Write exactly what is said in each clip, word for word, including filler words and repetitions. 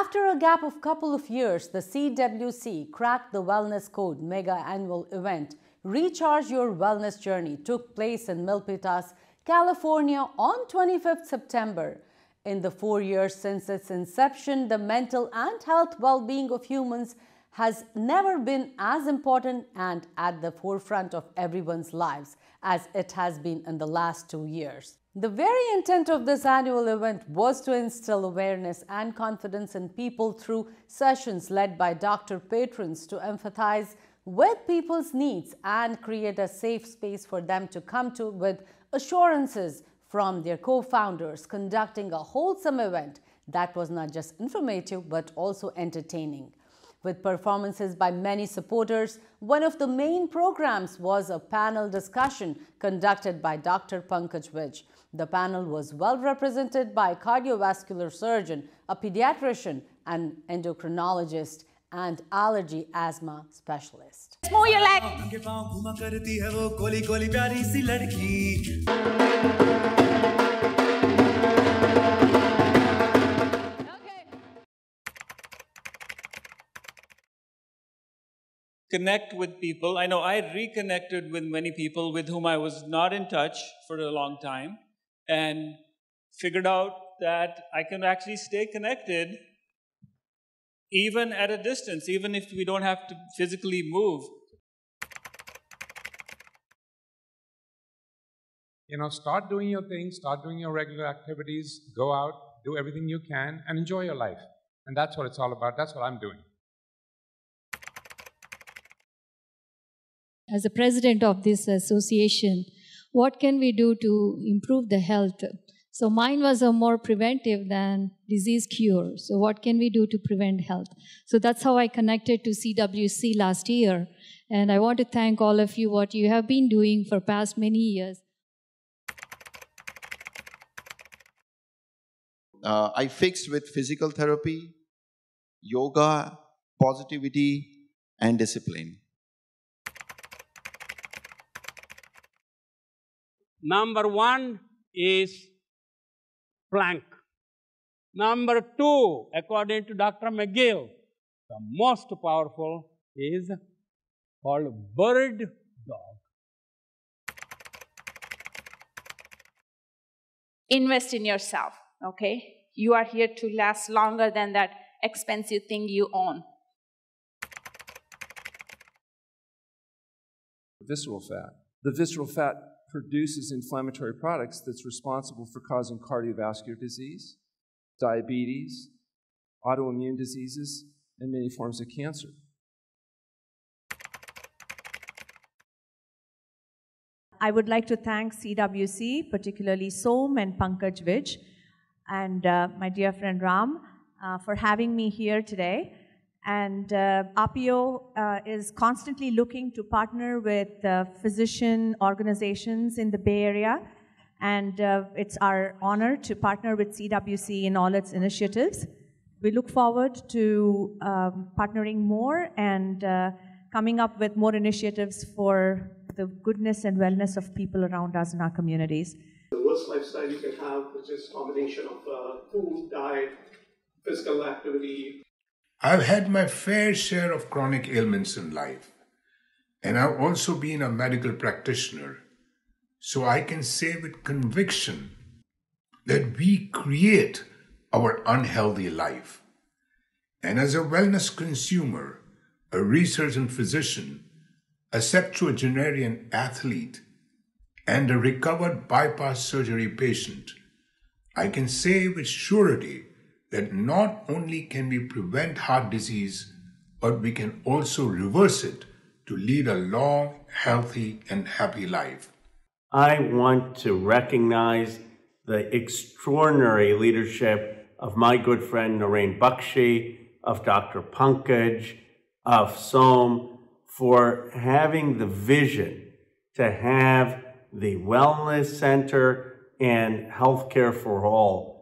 After a gap of couple of years, the C W C Crack the Wellness Code mega annual event Recharge Your Wellness Journey took place in Milpitas, California on the twenty-fifth of September. In the four years since its inception, the mental and health well-being of humans has never been as important and at the forefront of everyone's lives as it has been in the last two years. The very intent of this annual event was to instill awareness and confidence in people through sessions led by doctor patrons to empathize with people's needs and create a safe space for them to come to with assurances from their co-founders, conducting a wholesome event that was not just informative but also entertaining. With performances by many supporters, one of the main programs was a panel discussion conducted by Doctor Pankaj Vij. The panel was well represented by a cardiovascular surgeon, a pediatrician, an endocrinologist, and allergy asthma specialist. Move your leg. Connect with people. I know I reconnected with many people with whom I was not in touch for a long time and figured out that I can actually stay connected even at a distance, even if we don't have to physically move. You know, start doing your things, start doing your regular activities, go out, do everything you can, and enjoy your life. And that's what it's all about. That's what I'm doing. As the president of this association, what can we do to improve the health? So mine was a more preventive than disease cure. So what can we do to prevent health? So that's how I connected to C W C last year. And I want to thank all of you what you have been doing for past many years. Uh, I fixed with physical therapy, yoga, positivity, and discipline. Number one is plank. Number two, according to Doctor McGill, the most powerful is called bird dog. Invest in yourself, okay? You are here to last longer than that expensive thing you own. Visceral fat. The visceral fat produces inflammatory products that's responsible for causing cardiovascular disease, diabetes, autoimmune diseases, and many forms of cancer. I would like to thank C W C, particularly S O M and Pankaj Vij, and uh, my dear friend Ram, uh, for having me here today. And uh, A P O uh, is constantly looking to partner with uh, physician organizations in the Bay Area. And uh, it's our honor to partner with C W C in all its initiatives. We look forward to um, partnering more and uh, coming up with more initiatives for the goodness and wellness of people around us in our communities. The worst lifestyle you can have, which is a combination of uh, food, diet, physical activity. I've had my fair share of chronic ailments in life, and I've also been a medical practitioner, so I can say with conviction that we create our unhealthy life. And as a wellness consumer, a research and physician, a septuagenarian athlete, and a recovered bypass surgery patient, I can say with surety that not only can we prevent heart disease, but we can also reverse it to lead a long, healthy, and happy life. I want to recognize the extraordinary leadership of my good friend Noreen Bakshi, of Doctor Pankaj, of S O M, for having the vision to have the Wellness Center and healthcare for all.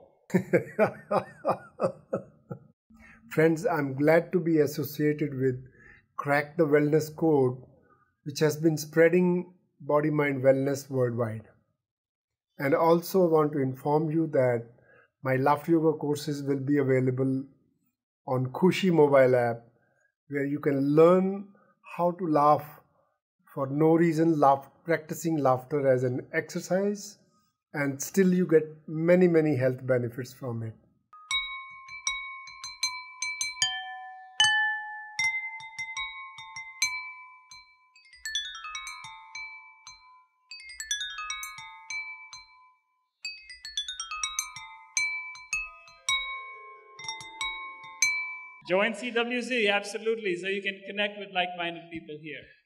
Friends, I'm glad to be associated with Crack the Wellness Code, which has been spreading body mind wellness worldwide. And also want to inform you that my laughter yoga courses will be available on Khushi mobile app, where you can learn how to laugh for no reason, laugh, practicing laughter as an exercise, and still you get many, many health benefits from it. Join C W C, absolutely, so you can connect with like-minded people here.